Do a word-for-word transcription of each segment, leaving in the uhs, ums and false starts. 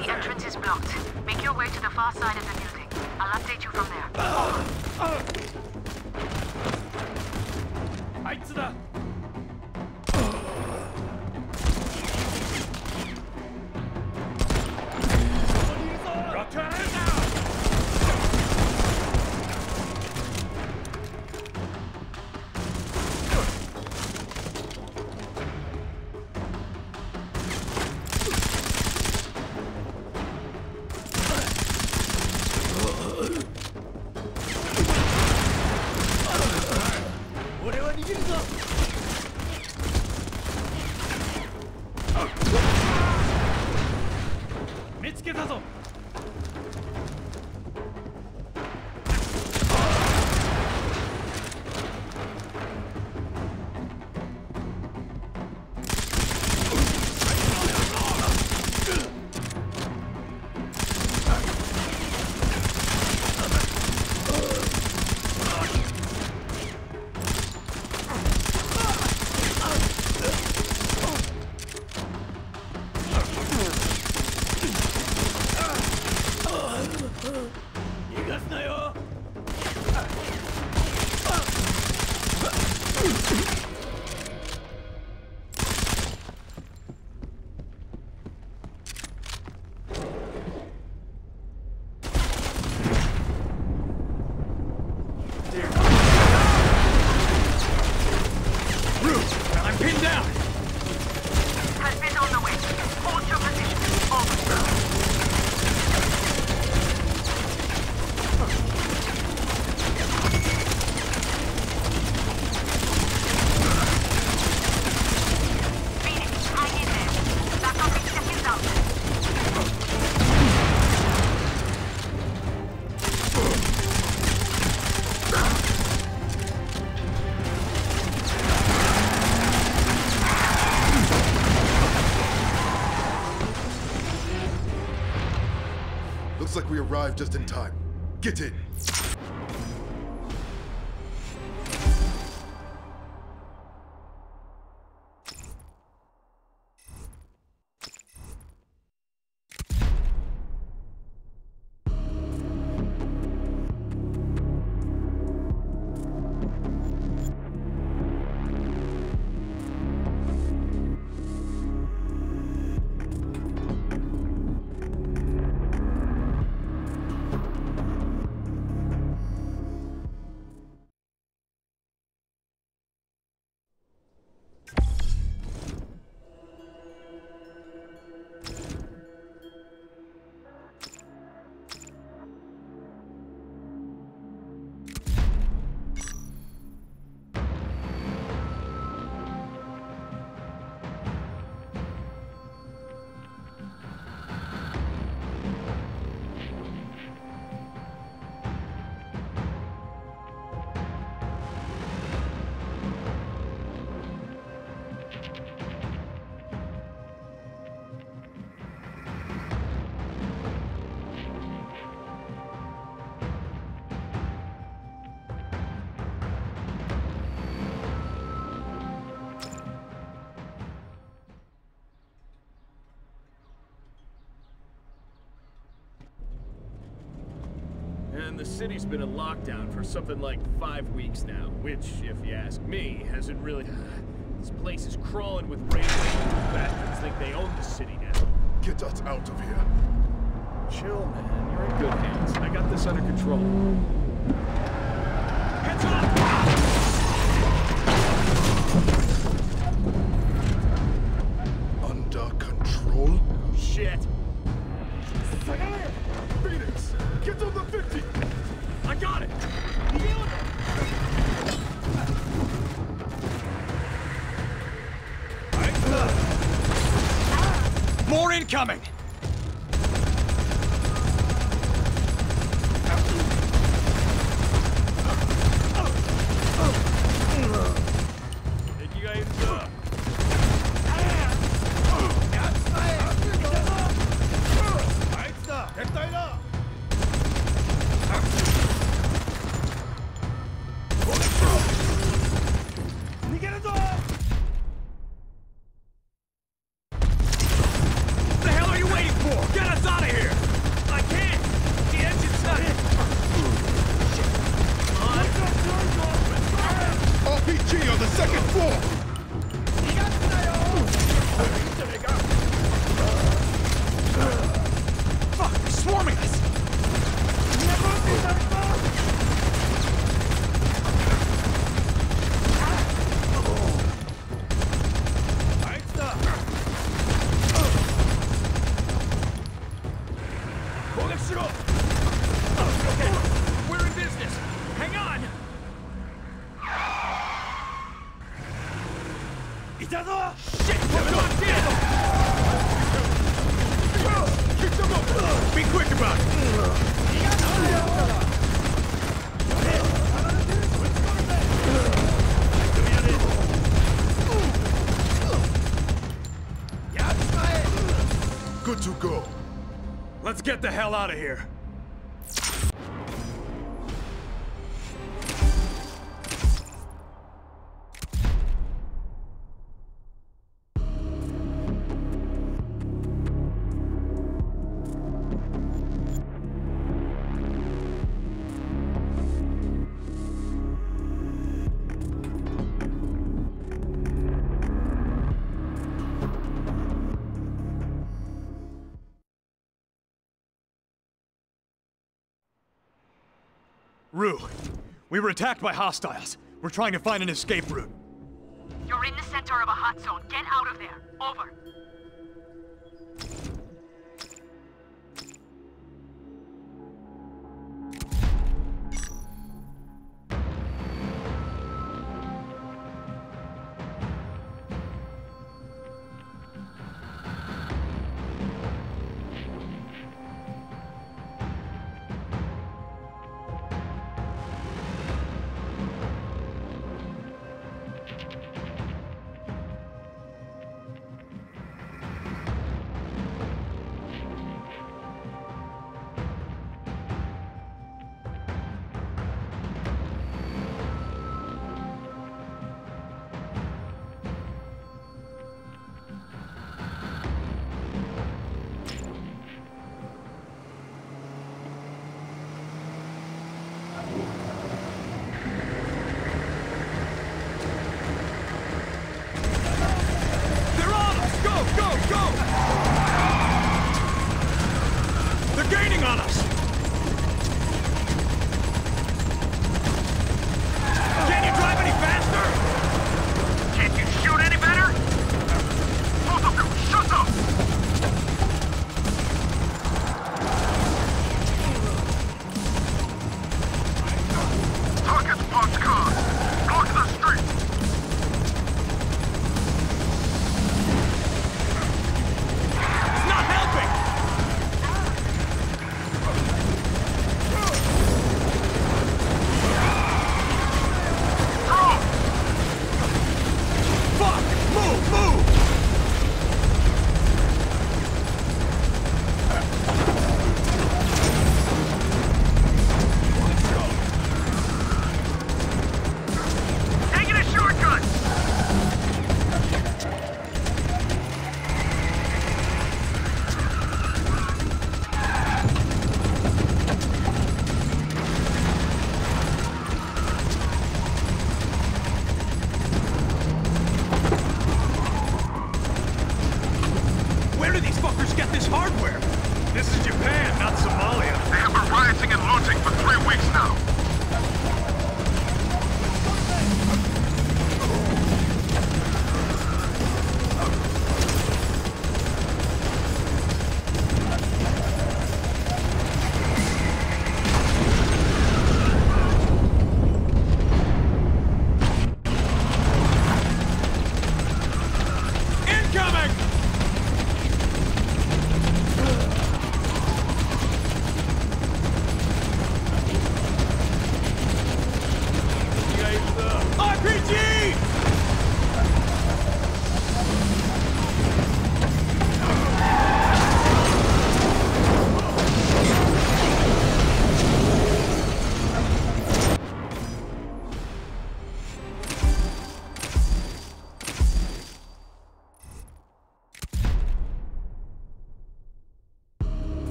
The entrance is blocked. Make your way to the far side of the building. I'll update you from there. Over. We arrived just in time. Get in. The city's been in lockdown for something like five weeks now, which, if you ask me, hasn't really... This place is crawling with raiders. Bastards think they own the city now. Get us out of here. Chill, man. You're in good hands. I got this under control. Heads up! Coming! Get us out! R P G on the second floor! Good to go. Let's get the hell out of here. Rue, we were attacked by hostiles. We're trying to find an escape route. You're in the center of a hot zone. Get out of there. Over.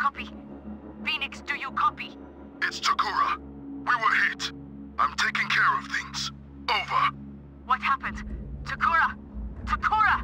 copy? Phoenix, do you copy? It's Takura. We were hit. I'm taking care of things. Over. What happened? Takura! Takura!